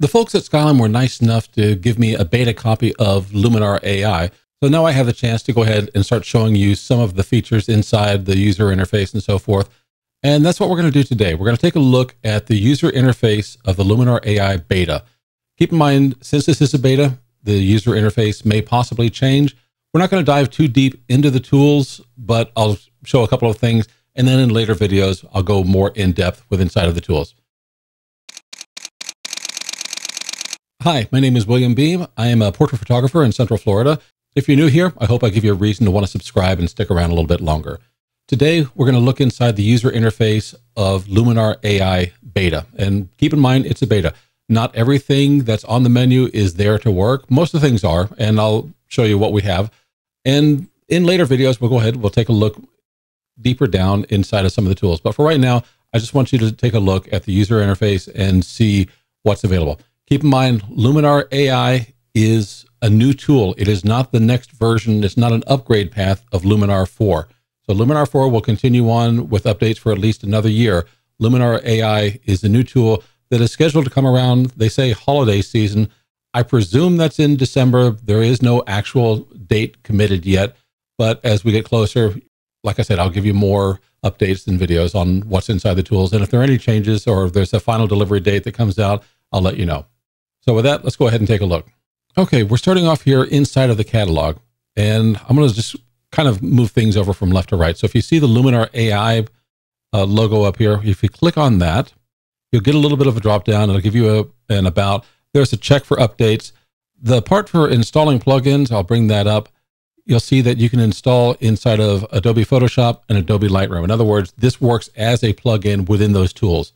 The folks at Skylum were nice enough to give me a beta copy of Luminar AI. So now I have the chance to go ahead and start showing you some of the features inside the user interface and so forth. And that's what we're going to do today. We're going to take a look at the user interface of the Luminar AI beta. Keep in mind, since this is a beta, the user interface may possibly change. We're not going to dive too deep into the tools, but I'll show a couple of things. And then in later videos, I'll go more in depth with inside of the tools. Hi, my name is William Beem. I am a portrait photographer in Central Florida. If you're new here, I hope I give you a reason to want to subscribe and stick around a little bit longer. Today, we're going to look inside the user interface of Luminar AI beta. And keep in mind, it's a beta. Not everything that's on the menu is there to work. Most of the things are, and I'll show you what we have. And in later videos, we'll go ahead, we'll take a look deeper down inside of some of the tools. But for right now, I just want you to take a look at the user interface and see what's available. Keep in mind, Luminar AI is a new tool. It is not the next version. It's not an upgrade path of Luminar 4. So Luminar 4 will continue on with updates for at least another year. Luminar AI is a new tool that is scheduled to come around, they say, holiday season. I presume that's in December. There is no actual date committed yet, but as we get closer, like I said, I'll give you more updates and videos on what's inside the tools. And if there are any changes or if there's a final delivery date that comes out, I'll let you know. So with that, let's go ahead and take a look. Okay, we're starting off here inside of the catalog, and I'm gonna just kind of move things over from left to right. So if you see the Luminar AI logo up here, if you click on that, you'll get a little bit of a drop down. It'll give you an about. There's a check for updates. The part for installing plugins, I'll bring that up. You'll see that you can install inside of Adobe Photoshop and Adobe Lightroom. In other words, this works as a plugin within those tools.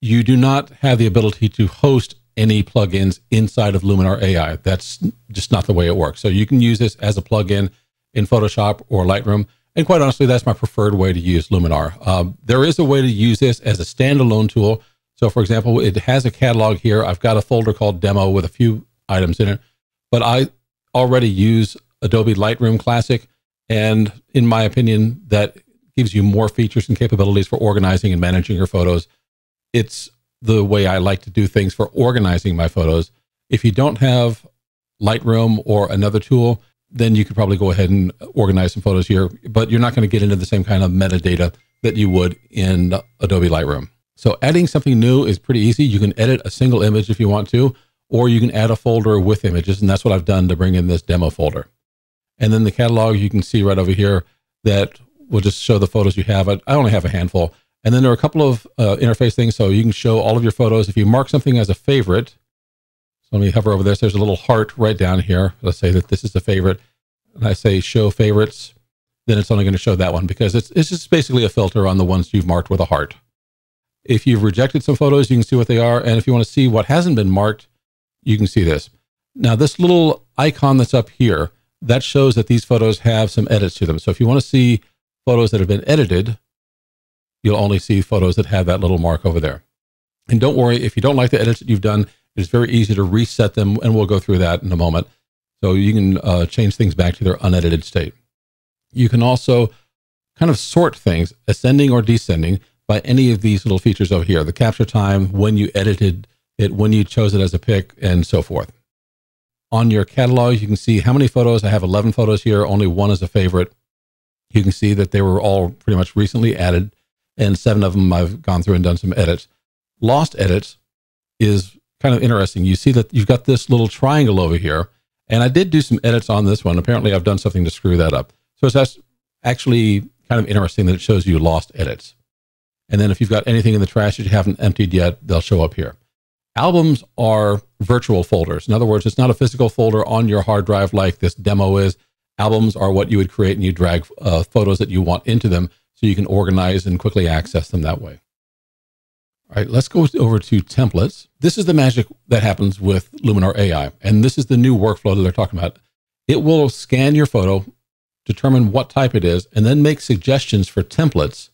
You do not have the ability to host any plugins inside of Luminar AI. That's just not the way it works. So you can use this as a plugin in Photoshop or Lightroom. And quite honestly, that's my preferred way to use Luminar. There is a way to use this as a standalone tool. So for example, it has a catalog here. I've got a folder called Demo with a few items in it, but I already use Adobe Lightroom Classic. And in my opinion, that gives you more features and capabilities for organizing and managing your photos. It's the way I like to do things for organizing my photos. If you don't have Lightroom or another tool, then you could probably go ahead and organize some photos here, but you're not going to get into the same kind of metadata that you would in Adobe Lightroom. So adding something new is pretty easy. You can edit a single image if you want to, or you can add a folder with images, and that's what I've done to bring in this demo folder. And then the catalog, you can see right over here that will just show the photos you have. I only have a handful. And then there are a couple of interface things. So you can show all of your photos. If you mark something as a favorite, so let me hover over this. There's a little heart right down here. Let's say that this is the favorite. And I say show favorites, then it's only going to show that one because it's just basically a filter on the ones you've marked with a heart. If you've rejected some photos, you can see what they are. And if you want to see what hasn't been marked, you can see this. Now this little icon that's up here, that shows that these photos have some edits to them. So if you want to see photos that have been edited, you'll only see photos that have that little mark over there. And don't worry, if you don't like the edits that you've done, it's very easy to reset them, and we'll go through that in a moment. So you can change things back to their unedited state. You can also kind of sort things, ascending or descending, by any of these little features over here, the capture time, when you edited it, when you chose it as a pick, and so forth. On your catalog, you can see how many photos. I have 11 photos here, only one is a favorite. You can see that they were all pretty much recently added, and 7 of them I've gone through and done some edits. Lost edits is kind of interesting. You see that you've got this little triangle over here, and I did do some edits on this one. Apparently I've done something to screw that up. So it's actually kind of interesting that it shows you lost edits. And then if you've got anything in the trash that you haven't emptied yet, they'll show up here. Albums are virtual folders. In other words, it's not a physical folder on your hard drive like this demo is. Albums are what you would create, and you drag photos that you want into them, so you can organize and quickly access them that way. All right, let's go over to templates. This is the magic that happens with Luminar AI, and this is the new workflow that they're talking about. It will scan your photo, determine what type it is, and then make suggestions for templates.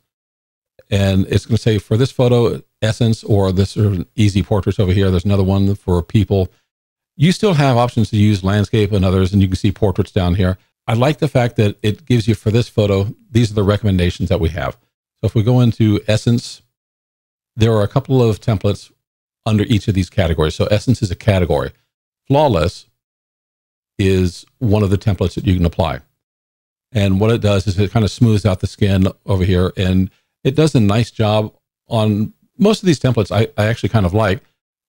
And it's going to say for this photo, essence, or this sort of easy portraits over here. There's another one for people. You still have options to use landscape and others, and you can see portraits down here. I like the fact that it gives you for this photo, these are the recommendations that we have. So if we go into Essence, there are a couple of templates under each of these categories. So essence is a category. Flawless is one of the templates that you can apply. And what it does is it kind of smooths out the skin over here, and it does a nice job on most of these templates. I actually kind of like,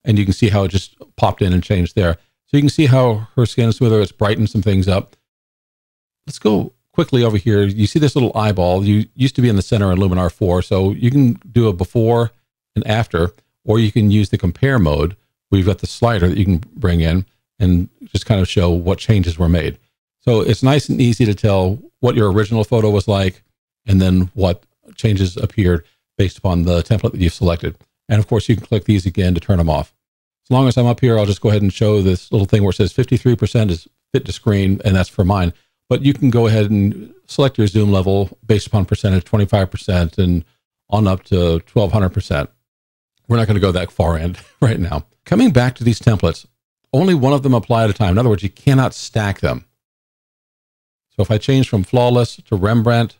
and you can see how it just popped in and changed there. So you can see how her skin is smoother. It's brightened some things up. Let's go quickly over here. You see this little eyeball. You used to be in the center in Luminar 4, so you can do a before and after, or you can use the compare mode. We've got the slider that you can bring in and just kind of show what changes were made. So it's nice and easy to tell what your original photo was like and then what changes appeared based upon the template that you've selected. And of course, you can click these again to turn them off. As long as I'm up here, I'll just go ahead and show this little thing where it says 53% is fit to screen, and that's for mine. But you can go ahead and select your zoom level based upon percentage, 25% and on up to 1200%. We're not going to go that far in right now. Coming back to these templates, only one of them apply at a time. In other words, you cannot stack them. So if I change from Flawless to Rembrandt,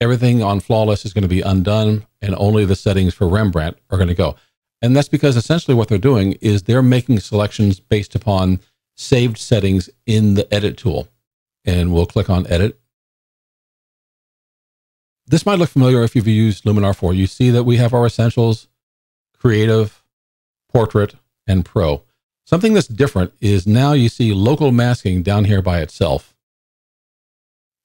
everything on Flawless is going to be undone, and only the settings for Rembrandt are going to go. And that's because essentially what they're doing is they're making selections based upon saved settings in the edit tool. And we'll click on edit. This might look familiar if you've used Luminar 4. You see that we have our essentials, creative, portrait, and pro. Something that's different is now you see local masking down here by itself.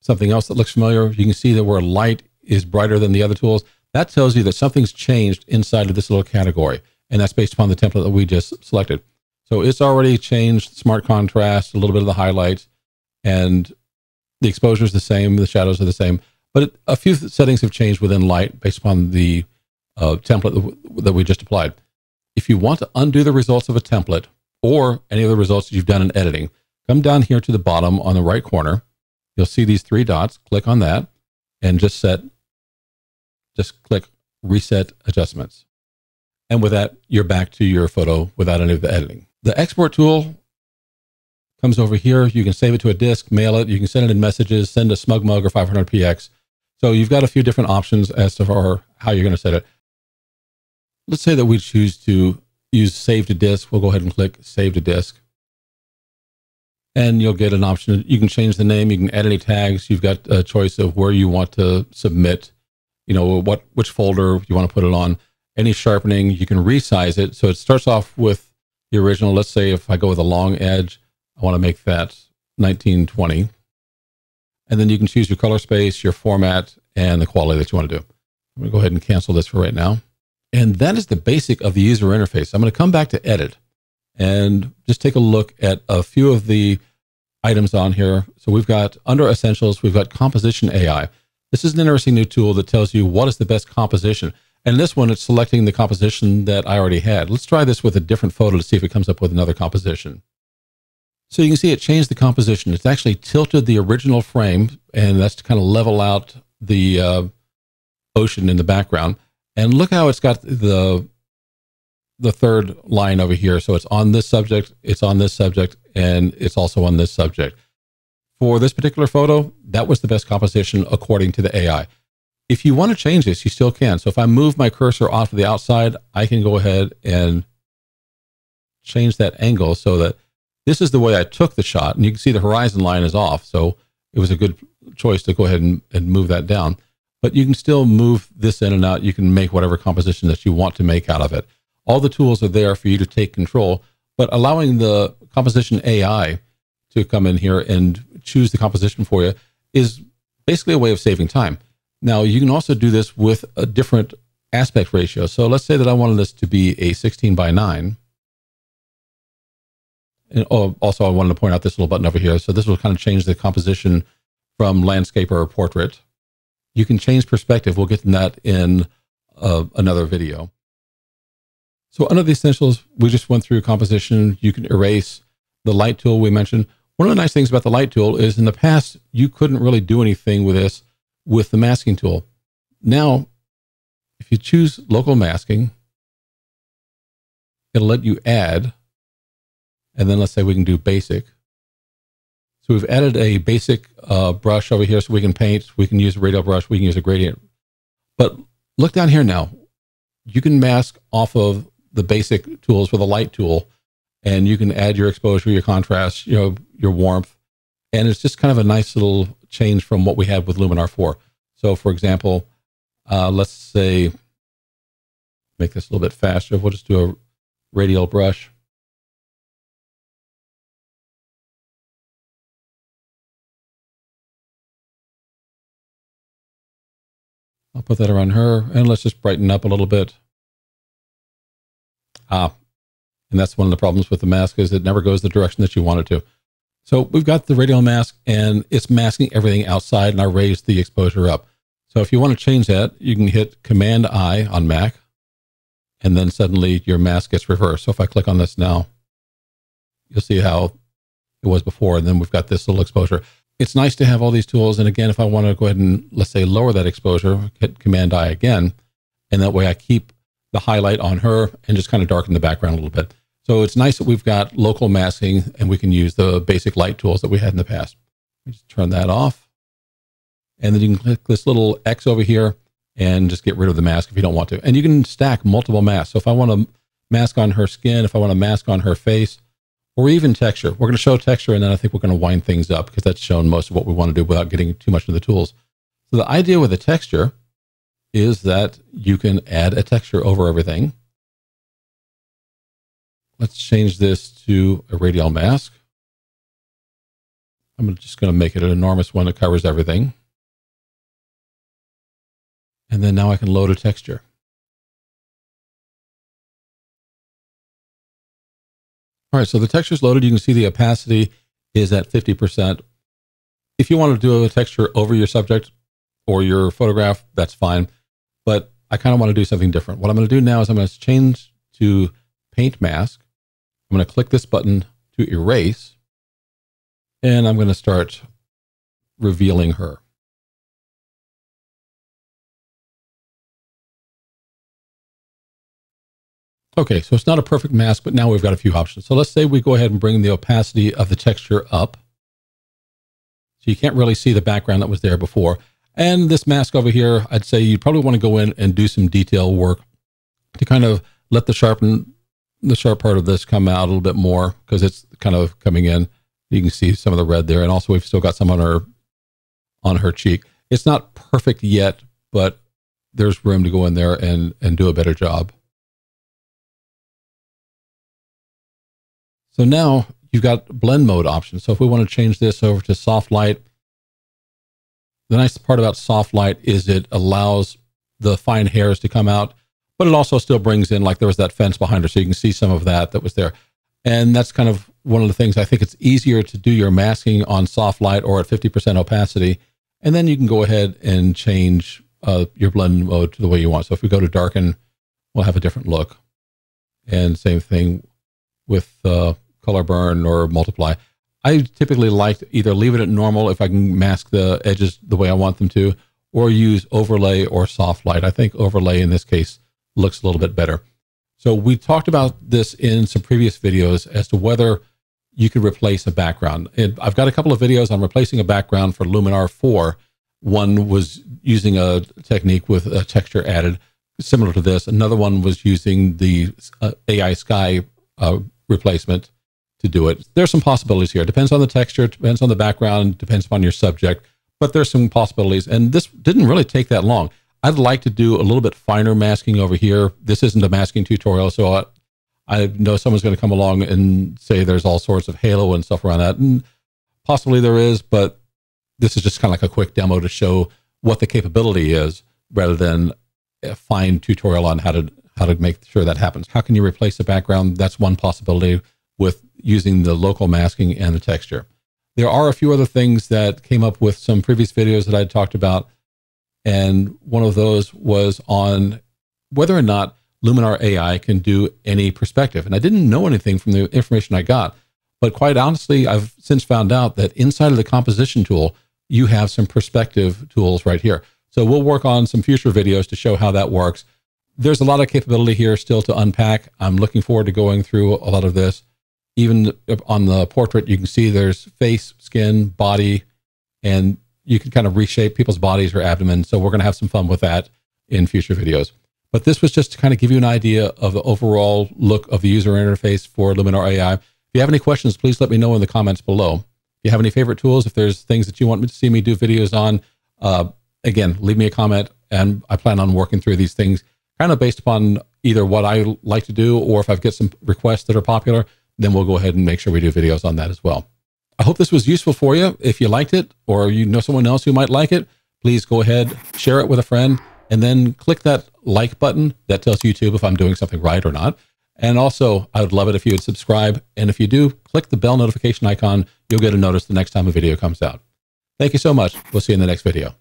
Something else that looks familiar, you can see that where light is brighter than the other tools. That tells you that something's changed inside of this little category, and that's based upon the template that we just selected. So it's already changed smart contrast, a little bit of the highlights, and the exposure is the same, the shadows are the same, but a few settings have changed within light based upon the template that we just applied. If you want to undo the results of a template or any of the results that you've done in editing, come down here to the bottom on the right corner. You'll see these three dots. Click on that and just click reset adjustments. And with that, you're back to your photo without any of the editing. The export tool comes over here. You can save it to a disk, mail it. You can send it in messages, send a SmugMug or 500px. So you've got a few different options as to how you're going to set it. Let's say that we choose to use save to disk. We'll go ahead and click save to disk. And you'll get an option. You can change the name. You can add any tags. You've got a choice of where you want to submit, you know, which folder you want to put it on. Any sharpening, you can resize it. So it starts off with the original. Let's say if I go with a long edge, I want to make that 1920. And then you can choose your color space, your format, and the quality that you want to do. I'm going to go ahead and cancel this for right now. And that is the basic of the user interface. I'm going to come back to edit and just take a look at a few of the items on here. So we've got under essentials, we've got composition AI. This is an interesting new tool that tells you what is the best composition. And this one, it's selecting the composition that I already had. Let's try this with a different photo to see if it comes up with another composition. So you can see it changed the composition. It's actually tilted the original frame, and that's to kind of level out the ocean in the background. And look how it's got the third line over here. So it's on this subject, it's on this subject, and it's also on this subject. For this particular photo, that was the best composition according to the AI. If you want to change this, you still can. So if I move my cursor off to the outside, I can go ahead and change that angle so that this is the way I took the shot, and you can see the horizon line is off. So it was a good choice to go ahead and move that down, but you can still move this in and out. You can make whatever composition that you want to make out of it. All the tools are there for you to take control, but allowing the composition AI to come in here and choose the composition for you is basically a way of saving time. Now you can also do this with a different aspect ratio. So let's say that I wanted this to be a 16:9. And also, I wanted to point out this little button over here. So this will kind of change the composition from landscape or portrait. You can change perspective. We'll get to that in another video. So under the essentials, we just went through composition. You can erase the light tool we mentioned. One of the nice things about the light tool is in the past, you couldn't really do anything with this with the masking tool. Now, if you choose local masking, it'll let you add. And then let's say we can do basic. So we've added a basic brush over here so we can paint, we can use a radial brush, we can use a gradient. But look down here now. You can mask off of the basic tools with a light tool, and you can add your exposure, your contrast, you know, your warmth. And it's just kind of a nice little change from what we have with Luminar 4. So for example, let's say, make this a little bit faster. We'll just do a radial brush. I'll put that around her, and let's just brighten up a little bit. And that's one of the problems with the mask, is it never goes the direction that you want it to. So we've got the radial mask, and it's masking everything outside, and I raised the exposure up. So if you want to change that, you can hit Command I on Mac, and then suddenly your mask gets reversed. So if I click on this now, you'll see how it was before, and then we've got this little exposure. It's nice to have all these tools. And again, if I want to go ahead and, let's say, lower that exposure, hit Command I again, and that way I keep the highlight on her and just kind of darken the background a little bit. So it's nice that we've got local masking, and we can use the basic light tools that we had in the past. Let me just turn that off. And then you can click this little X over here and just get rid of the mask if you don't want to. And you can stack multiple masks. So if I want a mask on her skin, if I want a mask on her face, or even texture. We're going to show texture, and then I think we're going to wind things up, because that's shown most of what we want to do without getting too much into the tools. So the idea with a texture is that you can add a texture over everything. Let's change this to a radial mask. I'm just going to make it an enormous one that covers everything. And then now I can load a texture. All right, so the texture is loaded. You can see the opacity is at 50%. If you want to do a texture over your subject or your photograph, that's fine. But I kind of want to do something different. What I'm going to do now is I'm going to change to Paint Mask. I'm going to click this button to erase, and I'm going to start revealing her. Okay, so it's not a perfect mask, but now we've got a few options. So let's say we go ahead and bring the opacity of the texture up. So you can't really see the background that was there before. And this mask over here, I'd say you'd probably want to go in and do some detail work to kind of let the sharp part of this come out a little bit more, because it's kind of coming in. You can see some of the red there. And also we've still got some on her cheek. It's not perfect yet, but there's room to go in there and do a better job. So now you've got blend mode options. So if we want to change this over to soft light, the nice part about soft light is it allows the fine hairs to come out, but it also still brings in, like, there was that fence behind her. So you can see some of that was there. And that's kind of one of the things. I think it's easier to do your masking on soft light or at 50% opacity. And then you can go ahead and change your blend mode to the way you want. So if we go to darken, we'll have a different look. And same thing with color burn or multiply. I typically like to either leave it at normal if I can mask the edges the way I want them to, or use overlay or soft light. I think overlay in this case looks a little bit better. So we talked about this in some previous videos as to whether you could replace a background. And I've got a couple of videos on replacing a background for Luminar 4. One was using a technique with a texture added similar to this. Another one was using the AI Sky replacement to do it. There's some possibilities here. It depends on the texture, it depends on the background, depends upon your subject, but there's some possibilities. And this didn't really take that long. I'd like to do a little bit finer masking over here. This isn't a masking tutorial, so I know someone's going to come along and say there's all sorts of halo and stuff around that. And possibly there is, but this is just kind of like a quick demo to show what the capability is rather than a fine tutorial on how to make sure that happens. How can you replace the background? That's one possibility with using the local masking and the texture. There are a few other things that came up with some previous videos that I talked about. And one of those was on whether or not Luminar AI can do any perspective. And I didn't know anything from the information I got, but quite honestly, I've since found out that inside of the composition tool, you have some perspective tools right here. So we'll work on some future videos to show how that works. There's a lot of capability here still to unpack. I'm looking forward to going through a lot of this. Even on the portrait, you can see there's face, skin, body, and you can kind of reshape people's bodies or abdomen. So we're going to have some fun with that in future videos. But this was just to kind of give you an idea of the overall look of the user interface for Luminar AI. If you have any questions, please let me know in the comments below. If you have any favorite tools, if there's things that you want to see me do videos on, again, leave me a comment, and I plan on working through these things kind of based upon either what I like to do, or if I've got some requests that are popular, then we'll go ahead and make sure we do videos on that as well. I hope this was useful for you. If you liked it, or you know someone else who might like it, please go ahead, share it with a friend, and then click that like button. That tells YouTube if I'm doing something right or not. And also, I would love it if you would subscribe. And if you do, click the bell notification icon. You'll get a notice the next time a video comes out. Thank you so much. We'll see you in the next video.